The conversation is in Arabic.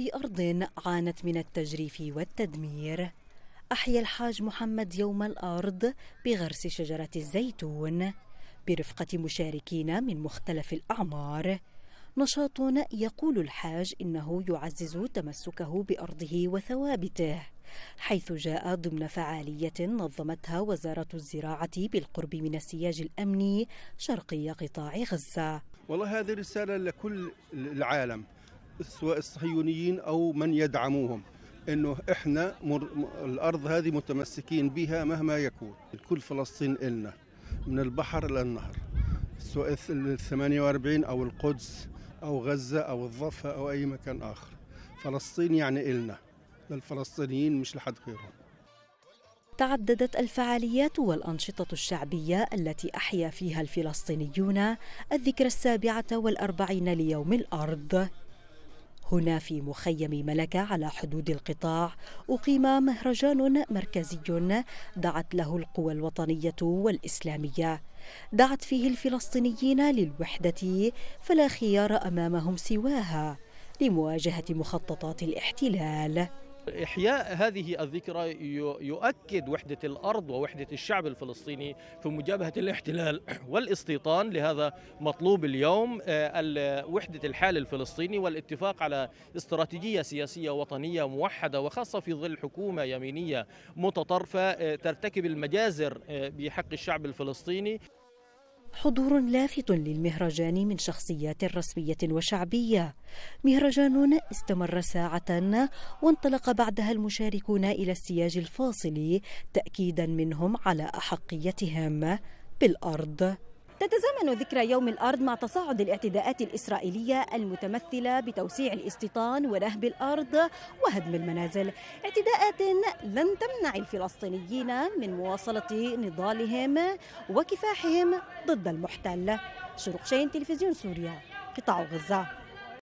في أرض عانت من التجريف والتدمير، أحيا الحاج محمد يوم الأرض بغرس شجرة الزيتون برفقة مشاركين من مختلف الأعمار. نشاط يقول الحاج إنه يعزز تمسكه بأرضه وثوابته، حيث جاء ضمن فعالية نظمتها وزارة الزراعة بالقرب من السياج الأمني شرقي قطاع غزة. والله هذه رسالة لكل العالم، سواء الصهيونيين أو من يدعموهم، أنه إحنا الأرض هذه متمسكين بها مهما يكون. الكل فلسطين إلنا، من البحر للنهر، سواء ال 48 أو القدس أو غزة أو الضفة أو أي مكان آخر. فلسطين يعني إلنا، للفلسطينيين مش لحد غيرهم. تعددت الفعاليات والأنشطة الشعبية التي أحيا فيها الفلسطينيون الذكرى 47 ليوم الأرض. هنا في مخيم ملكة على حدود القطاع أقيم مهرجان مركزي دعت له القوى الوطنية والإسلامية، دعت فيه الفلسطينيين للوحدة فلا خيار أمامهم سواها لمواجهة مخططات الاحتلال. إحياء هذه الذكرى يؤكد وحدة الأرض ووحدة الشعب الفلسطيني في مجابهة الاحتلال والاستيطان. لهذا مطلوب اليوم وحدة الحال الفلسطيني والاتفاق على استراتيجية سياسية وطنية موحدة، وخاصة في ظل حكومة يمينية متطرفة ترتكب المجازر بحق الشعب الفلسطيني. حضور لافت للمهرجان من شخصيات رسمية وشعبية. مهرجان استمر ساعة وانطلق بعدها المشاركون إلى السياج الفاصل تأكيدا منهم على أحقيتهم بالأرض. تتزامن ذكرى يوم الأرض مع تصاعد الاعتداءات الإسرائيلية المتمثلة بتوسيع الاستيطان ونهب الأرض وهدم المنازل، اعتداءات لن تمنع الفلسطينيين من مواصلة نضالهم وكفاحهم ضد المحتل. شروق شاهين، تلفزيون سوريا، قطاع غزة.